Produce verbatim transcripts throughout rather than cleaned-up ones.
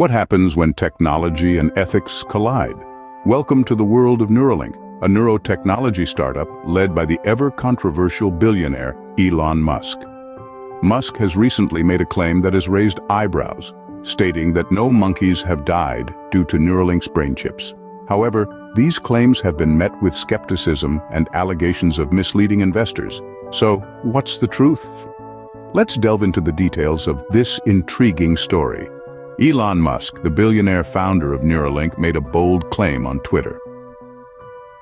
What happens when technology and ethics collide? Welcome to the world of Neuralink, a neurotechnology startup led by the ever-controversial billionaire Elon Musk. Musk has recently made a claim that has raised eyebrows, stating that no monkeys have died due to Neuralink's brain chips. However, these claims have been met with skepticism and allegations of misleading investors. So, what's the truth? Let's delve into the details of this intriguing story. Elon Musk, the billionaire founder of Neuralink, made a bold claim on Twitter.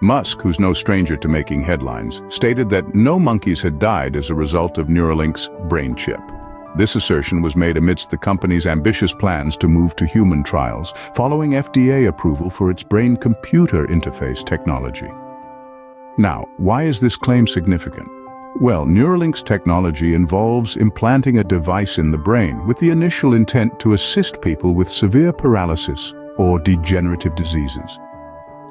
Musk, who's no stranger to making headlines, stated that no monkeys had died as a result of Neuralink's brain chip. This assertion was made amidst the company's ambitious plans to move to human trials, following F D A approval for its brain-computer interface technology. Now, why is this claim significant? Well, Neuralink's technology involves implanting a device in the brain with the initial intent to assist people with severe paralysis or degenerative diseases.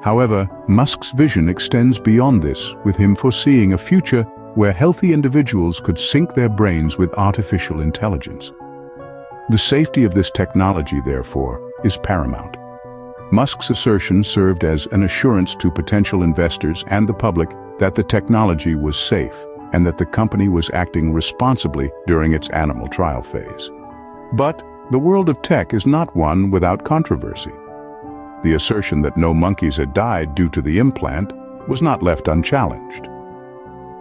However, Musk's vision extends beyond this, with him foreseeing a future where healthy individuals could sync their brains with artificial intelligence. The safety of this technology, therefore, is paramount. Musk's assertion served as an assurance to potential investors and the public that the technology was safe and that the company was acting responsibly during its animal trial phase. But the world of tech is not one without controversy. The assertion that no monkeys had died due to the implant was not left unchallenged.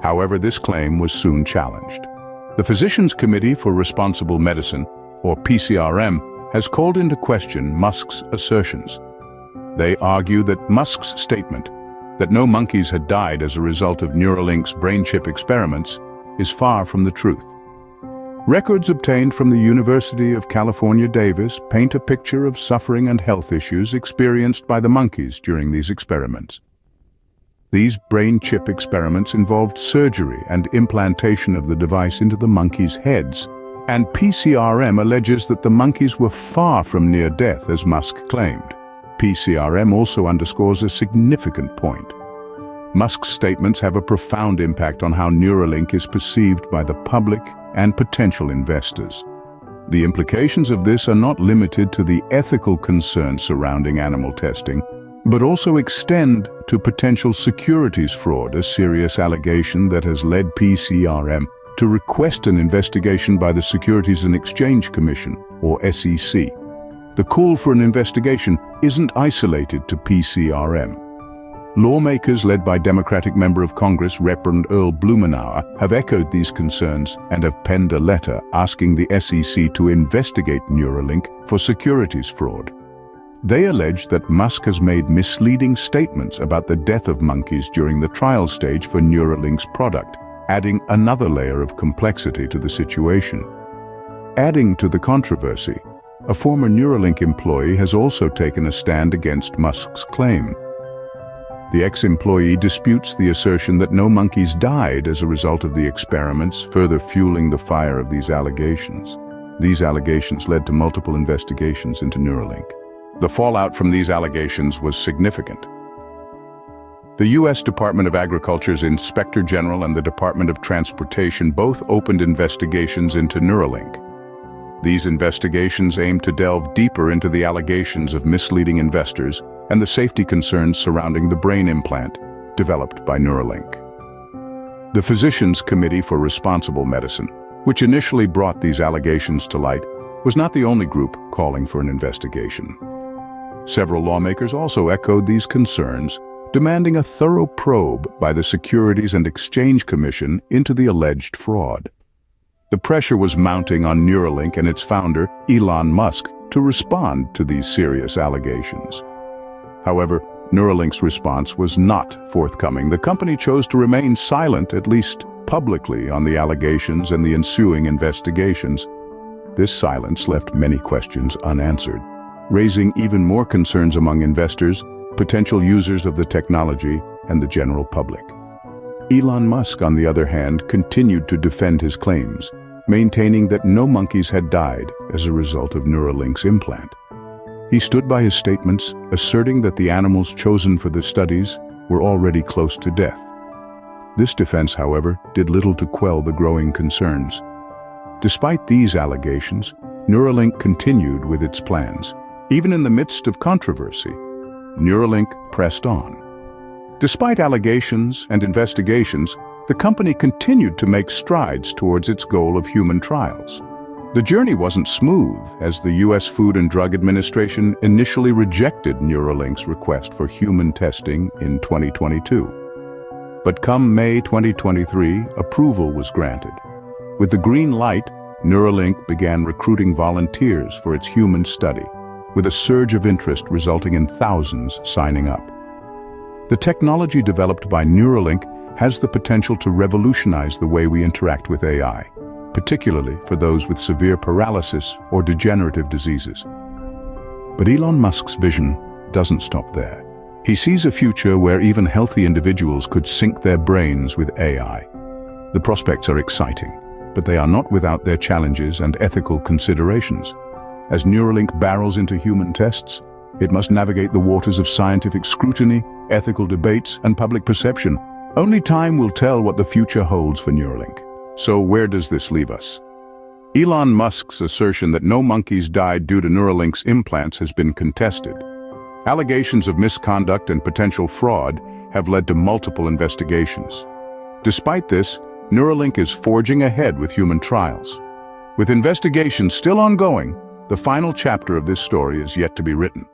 However, this claim was soon challenged. The Physicians Committee for Responsible Medicine, or P C R M, has called into question Musk's assertions. They argue that Musk's statement that no monkeys had died as a result of Neuralink's brain chip experiments is far from the truth. Records obtained from the University of California, Davis, paint a picture of suffering and health issues experienced by the monkeys during these experiments. These brain chip experiments involved surgery and implantation of the device into the monkeys' heads, and P C R M alleges that the monkeys were far from near death, as Musk claimed. P C R M also underscores a significant point. Musk's statements have a profound impact on how Neuralink is perceived by the public and potential investors. The implications of this are not limited to the ethical concerns surrounding animal testing, but also extend to potential securities fraud, a serious allegation that has led P C R M to request an investigation by the Securities and Exchange Commission, or S E C. The call for an investigation isn't isolated to P C R M. Lawmakers led by Democratic Member of Congress Reverend Earl Blumenauer have echoed these concerns and have penned a letter asking the S E C to investigate Neuralink for securities fraud. They allege that Musk has made misleading statements about the death of monkeys during the trial stage for Neuralink's product, adding another layer of complexity to the situation. Adding to the controversy, a former Neuralink employee has also taken a stand against Musk's claim. The ex-employee disputes the assertion that no monkeys died as a result of the experiments, further fueling the fire of these allegations. These allegations led to multiple investigations into Neuralink. The fallout from these allegations was significant. The U S Department of Agriculture's Inspector General and the Department of Transportation both opened investigations into Neuralink. These investigations aimed to delve deeper into the allegations of misleading investors and the safety concerns surrounding the brain implant developed by Neuralink. The Physicians Committee for Responsible Medicine, which initially brought these allegations to light, was not the only group calling for an investigation. Several lawmakers also echoed these concerns, demanding a thorough probe by the Securities and Exchange Commission into the alleged fraud. The pressure was mounting on Neuralink and its founder, Elon Musk, to respond to these serious allegations. However, Neuralink's response was not forthcoming. The company chose to remain silent, at least publicly, on the allegations and the ensuing investigations. This silence left many questions unanswered, raising even more concerns among investors, potential users of the technology, and the general public. Elon Musk, on the other hand, continued to defend his claims, maintaining that no monkeys had died as a result of Neuralink's implant. He stood by his statements, asserting that the animals chosen for the studies were already close to death. This defense, however, did little to quell the growing concerns. Despite these allegations, Neuralink continued with its plans, Even in the midst of controversy, Neuralink pressed on. Despite allegations and investigations, the company continued to make strides towards its goal of human trials. The journey wasn't smooth, as the U S Food and Drug Administration initially rejected Neuralink's request for human testing in twenty twenty-two. But come May twenty twenty-three, approval was granted. With the green light, Neuralink began recruiting volunteers for its human study, with a surge of interest resulting in thousands signing up. The technology developed by Neuralink has the potential to revolutionize the way we interact with A I, particularly for those with severe paralysis or degenerative diseases. But Elon Musk's vision doesn't stop there. He sees a future where even healthy individuals could sync their brains with A I. The prospects are exciting, but they are not without their challenges and ethical considerations. As Neuralink barrels into human tests, it must navigate the waters of scientific scrutiny, ethical debates, and public perception. Only time will tell what the future holds for Neuralink. So where does this leave us? Elon Musk's assertion that no monkeys died due to Neuralink's implants has been contested. Allegations of misconduct and potential fraud have led to multiple investigations. Despite this, Neuralink is forging ahead with human trials. With investigations still ongoing, the final chapter of this story is yet to be written.